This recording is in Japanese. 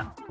やっ